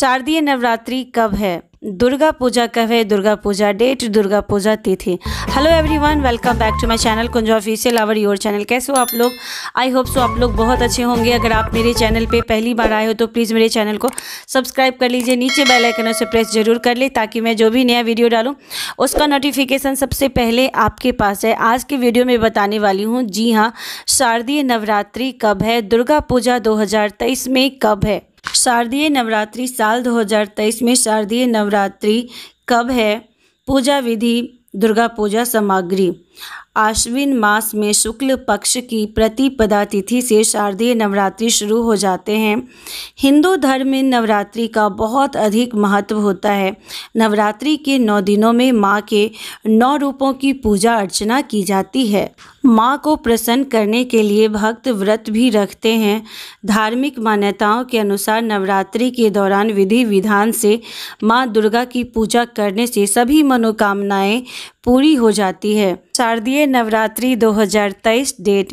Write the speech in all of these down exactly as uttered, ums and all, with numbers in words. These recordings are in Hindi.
शारदीय नवरात्रि कब है, दुर्गा पूजा कब है, दुर्गा पूजा डेट, दुर्गा पूजा तिथि। Hello everyone, welcome back to my channel Kunj official, our your channel. कैसे हो आप लोग? आई होप सो आप लोग बहुत अच्छे होंगे। अगर आप मेरे चैनल पे पहली बार आए हो तो प्लीज़ मेरे चैनल को सब्सक्राइब कर लीजिए, नीचे बेल आइकन से प्रेस जरूर कर ले ताकि मैं जो भी नया वीडियो डालूँ उसका नोटिफिकेशन सबसे पहले आपके पास है। आज के वीडियो में बताने वाली हूँ, जी हाँ, शारदीय नवरात्रि कब है, दुर्गा पूजा दो हज़ार तेईस में कब है, शारदीय नवरात्रि साल दो हज़ार तेईस में शारदीय नवरात्रि कब है, पूजा विधि, दुर्गा पूजा सामग्री। आश्विन मास में शुक्ल पक्ष की प्रतिपदा तिथि से शारदीय नवरात्रि शुरू हो जाते हैं। हिंदू धर्म में नवरात्रि का बहुत अधिक महत्व होता है। नवरात्रि के नौ दिनों में माँ के नौ रूपों की पूजा अर्चना की जाती है। माँ को प्रसन्न करने के लिए भक्त व्रत भी रखते हैं। धार्मिक मान्यताओं के अनुसार नवरात्रि के दौरान विधि विधान से माँ दुर्गा की पूजा करने से सभी मनोकामनाएँ पूरी हो जाती है। शारदीय नवरात्रि दो हज़ार तेईस डेट,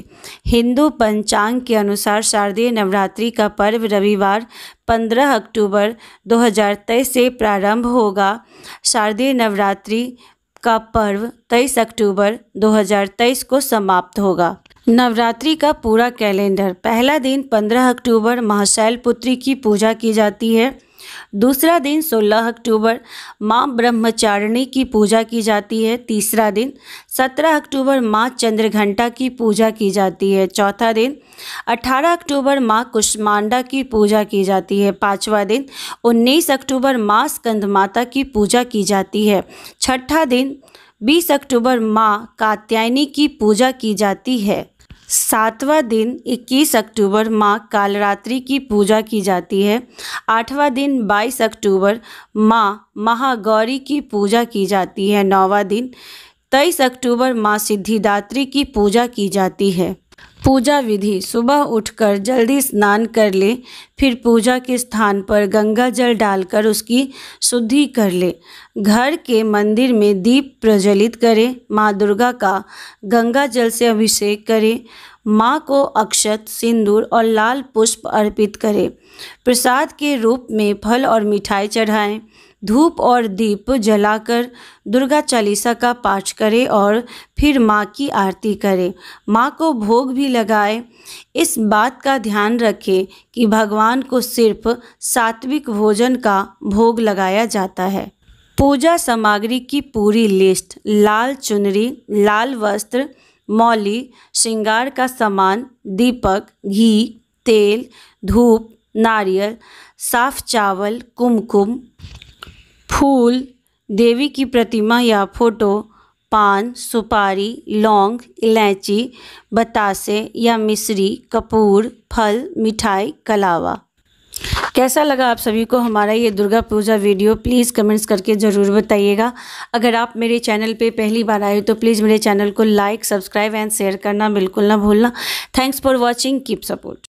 हिंदू पंचांग के अनुसार शारदीय नवरात्रि का पर्व रविवार पंद्रह अक्टूबर दो हज़ार तेईस से प्रारंभ होगा। शारदीय नवरात्रि का पर्व तेईस अक्टूबर दो हज़ार तेईस को समाप्त होगा। नवरात्रि का पूरा कैलेंडर, पहला दिन पंद्रह अक्टूबर महाशैल पुत्री की पूजा की जाती है। दूसरा दिन सोलह अक्टूबर माँ ब्रह्मचारिणी की पूजा की जाती है। तीसरा दिन सत्रह अक्टूबर माँ चंद्रघंटा की पूजा की जाती है। चौथा दिन अठारह अक्टूबर माँ कुष्मांडा की पूजा की जाती है। पाँचवा दिन उन्नीस अक्टूबर माँ स्कंदमाता की पूजा की जाती है। छठा दिन बीस अक्टूबर माँ कात्यायनी की पूजा की जाती है। सातवां दिन इक्कीस अक्टूबर माँ कालरात्रि की पूजा की जाती है। आठवां दिन बाईस अक्टूबर माँ महागौरी की पूजा की जाती है। नौवां दिन तेईस अक्टूबर माँ सिद्धिदात्री की पूजा की जाती है। पूजा विधि, सुबह उठकर जल्दी स्नान कर ले, फिर पूजा के स्थान पर गंगा जल डालकर उसकी शुद्धि कर ले। घर के मंदिर में दीप प्रज्वलित करें, माँ दुर्गा का गंगा जल से अभिषेक करें, माँ को अक्षत, सिंदूर और लाल पुष्प अर्पित करें, प्रसाद के रूप में फल और मिठाई चढ़ाएं, धूप और दीप जलाकर दुर्गा चालीसा का पाठ करें और फिर माँ की आरती करें। माँ को भोग भी लगाएं। इस बात का ध्यान रखें कि भगवान को सिर्फ सात्विक भोजन का भोग लगाया जाता है। पूजा सामग्री की पूरी लिस्ट, लाल चुनरी, लाल वस्त्र, मौली, श्रृंगार का सामान, दीपक, घी, तेल, धूप, नारियल, साफ चावल, कुमकुम, फूल, देवी की प्रतिमा या फोटो, पान, सुपारी, लौंग, इलायची, बतासे या मिश्री, कपूर, फल, मिठाई, कलावा। कैसा लगा आप सभी को हमारा ये Durga Puja video? Please comments करके ज़रूर बताइएगा। अगर आप मेरे चैनल पे पहली बार आए हो तो प्लीज़ मेरे चैनल को लाइक, सब्सक्राइब एंड शेयर करना बिल्कुल ना भूलना। Thanks for watching, keep support.